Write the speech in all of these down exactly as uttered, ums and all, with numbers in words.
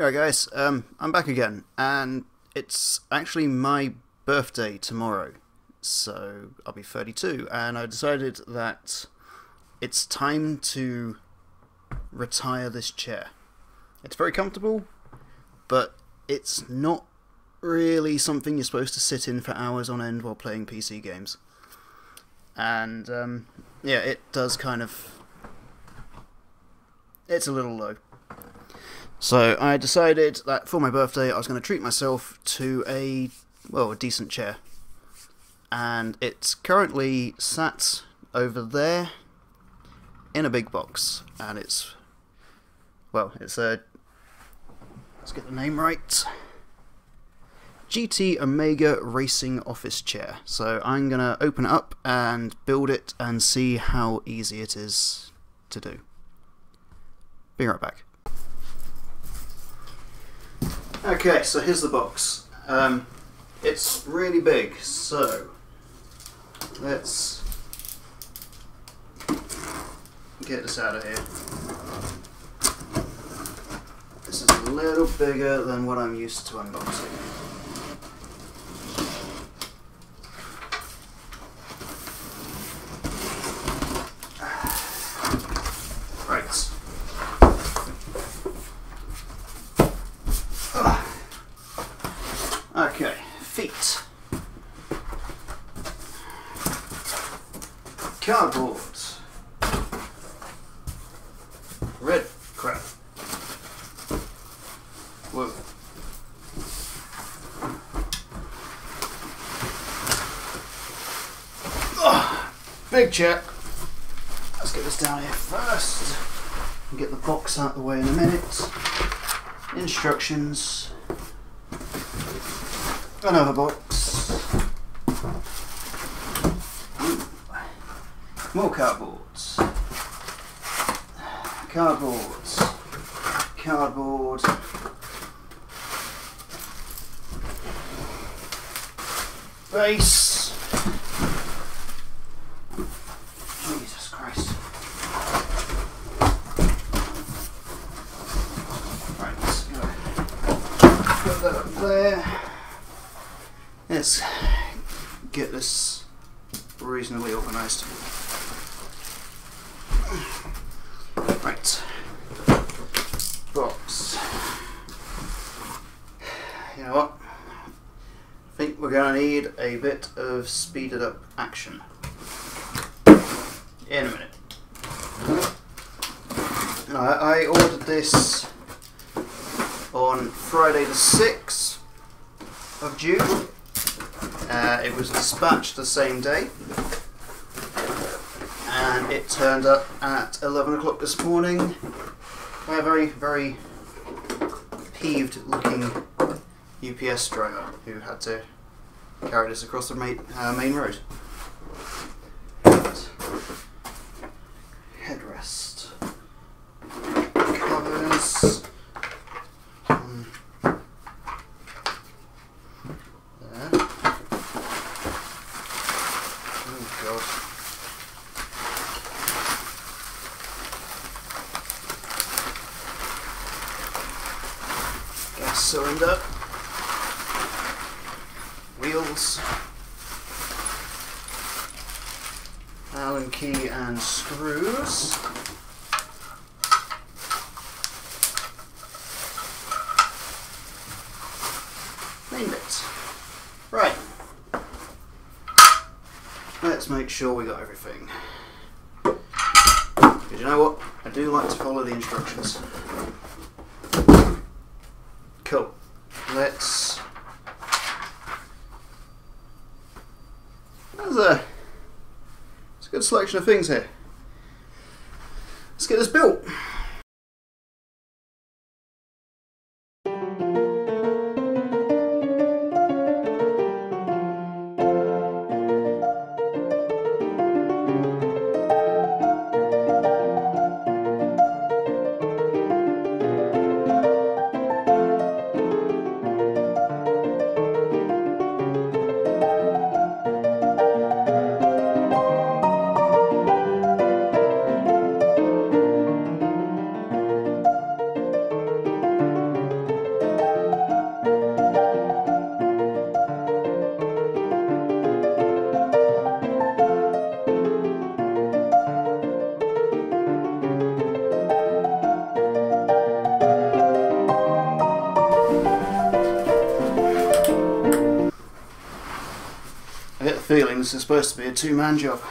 Alright guys, um, I'm back again, and it's actually my birthday tomorrow, so I'll be thirty-two, and I decided that it's time to retire this chair. It's very comfortable, but it's not really something you're supposed to sit in for hours on end while playing P C games. And um, yeah, it does kind of... it's a little low. So I decided that for my birthday I was going to treat myself to a, well, a decent chair. And it's currently sat over there in a big box. And it's, well, it's a, let's get the name right, G T Omega Racing Office Chair. So I'm going to open it up and build it and see how easy it is to do. Be right back. Okay, so here's the box. Um, it's really big, so let's get this out of here. This is a little bigger than what I'm used to unboxing. Okay, feet. Cardboard. Red crap. Whoa. Oh, big check. Let's get this down here first. We'll get the box out of the way in a minute. Instructions. Another box. More cardboards. Cardboards. Cardboard. Base. Jesus Christ. Right, let's go. Put that up there. Let's get this reasonably organised. Right. Box. You know what? I think we're going to need a bit of speeded up action in a minute. I ordered this on Friday the sixth of June. Uh, it was dispatched the same day, and it turned up at eleven o'clock this morning. By a very, very peeved-looking U P S driver who had to carry this across the main, uh, main road. Headrest, covers. Cylinder, wheels, Allen key and screws, main bits. Right, let's make sure we got everything. Because you know what, I do like to follow the instructions. Cool. Let's. That's a. It's a good selection of things here. Let's get this built. feeling this is supposed to be a two-man job.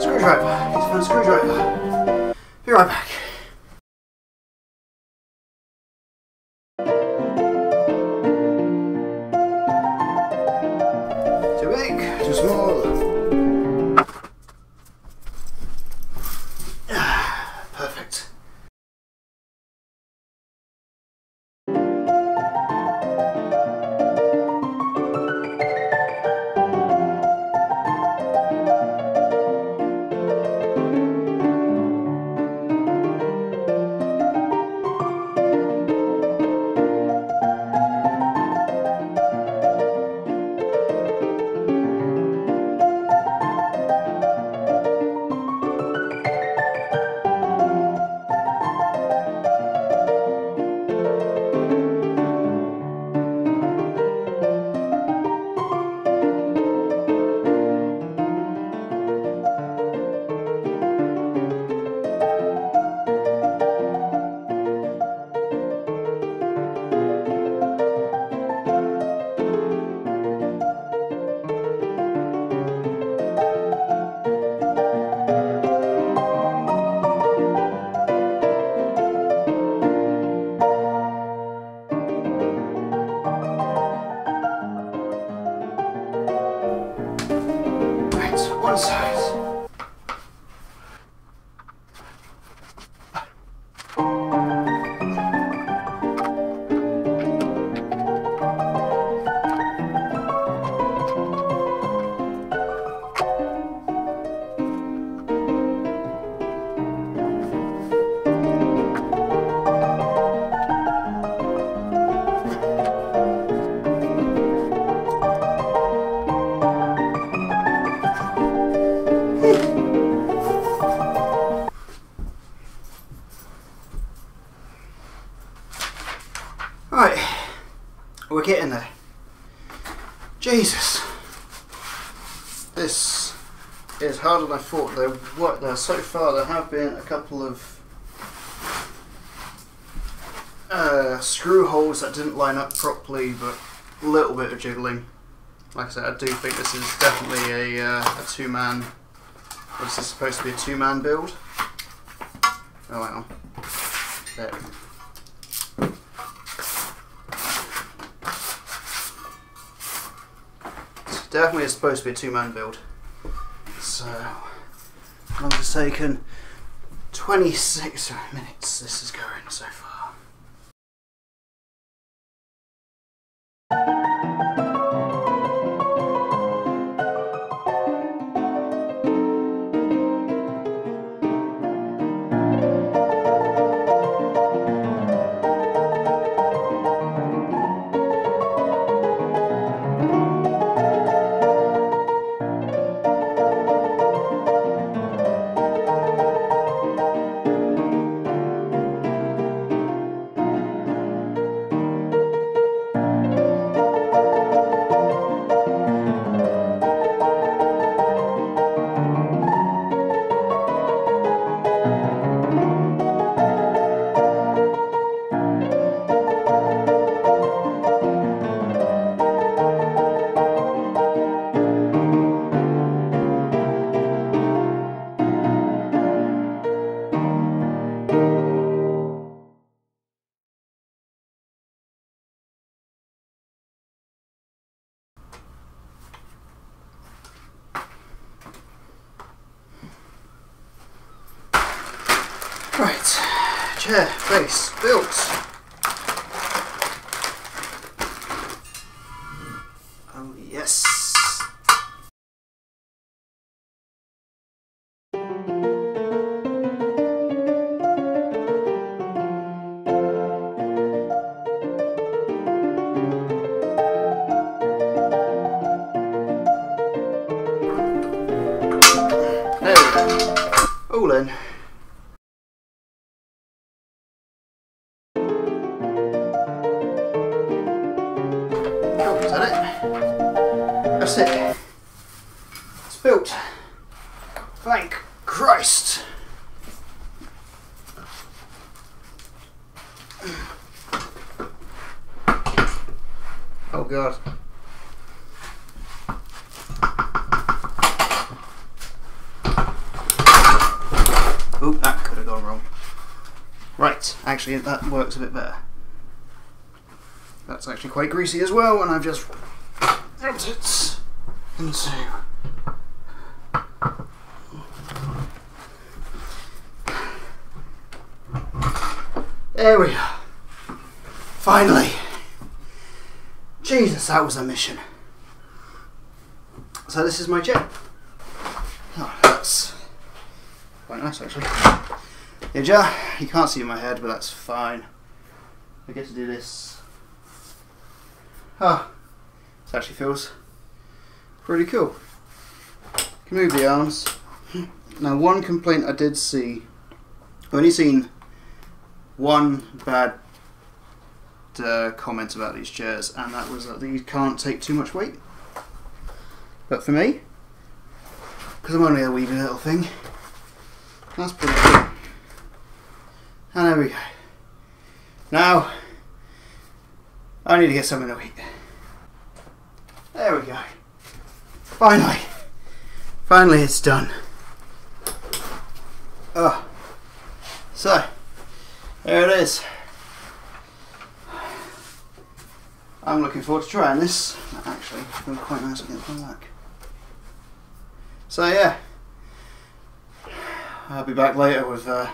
Screwdriver, he's found a screwdriver. Be right back. Too big, too small. Perfect. One size. is harder than I thought they were. Now, so far there have been a couple of uh, screw holes that didn't line up properly, but a little bit of jiggling. Like I said, I do think this is definitely a, uh, a two-man, this is supposed to be a two-man build. Oh, hang on. There we go. Definitely is supposed to be a two-man build. So, how long has taken? twenty-six minutes this is going so far. Right, chair base built. Oh yes. There we go. All in. That's it. It's built. Thank Christ. Oh God. Oop, that could have gone wrong. Right, actually that works a bit better. That's actually quite greasy as well, and I've just rubbed it into there we are. Finally. Jesus, that was a mission. So this is my chair. Oh, that's quite nice actually. The jar, you can't see my head, but that's fine. I get to do this. Oh, this actually feels pretty cool. Can move the arms. Now, one complaint I did see, I've only seen one bad uh, comment about these chairs, and that was that you can't take too much weight. But for me, because I'm only a wee little thing, that's pretty cool. And there we go. Now, I need to get something to eat. There we go. Finally, finally it's done. Oh, so there it is. I'm looking forward to trying this. Actually, it's been quite nice against my back. So yeah, I'll be back later with uh,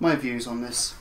my views on this.